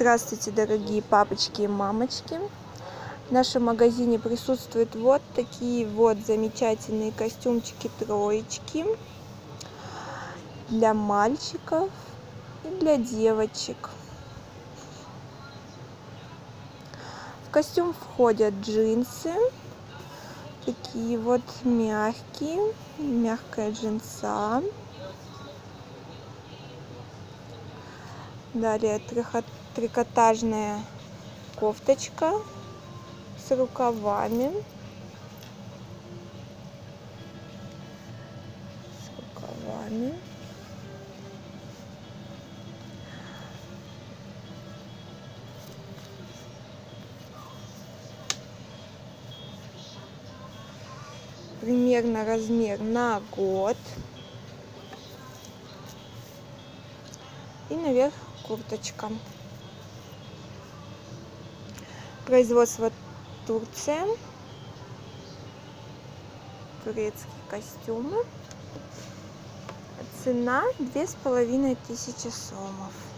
Здравствуйте, дорогие папочки и мамочки! В нашем магазине присутствуют вот такие вот замечательные костюмчики-троечки для мальчиков и для девочек. В костюм входят джинсы, такие вот мягкие, мягкая джинса. Далее трикотажная кофточка с рукавами. Примерно размер на год. И наверх курточка. Производство Турция. Турецкие костюмы. Цена 2500 сомов.